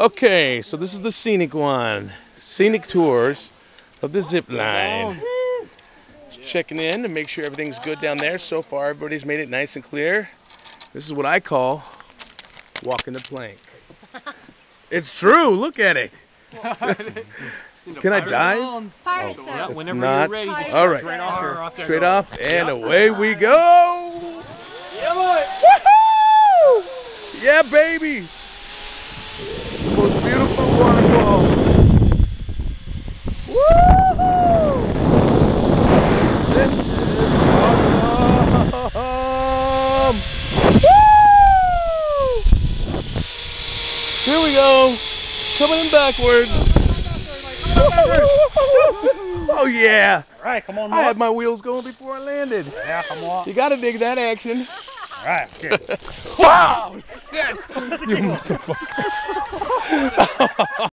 Okay, so this is the scenic one. Scenic tours of the zip line. Just checking in to make sure everything's good down there. So far, everybody's made it nice and clear. This is what I call walking the plank. It's true. Look at it. Can I dive? Pirate sound. Whenever you're ready, all right. Straight off, and away we go. Yeah, boy. Woohoo! Yeah, baby. The most beautiful waterfall. Woohoo! This is awesome! Woo! Here we go. Coming in backwards. Oh yeah! All right, come on. I had my wheels going before I landed. Yeah, come on. You gotta dig that action. All right, here. Wow! Yeah, you motherfucker.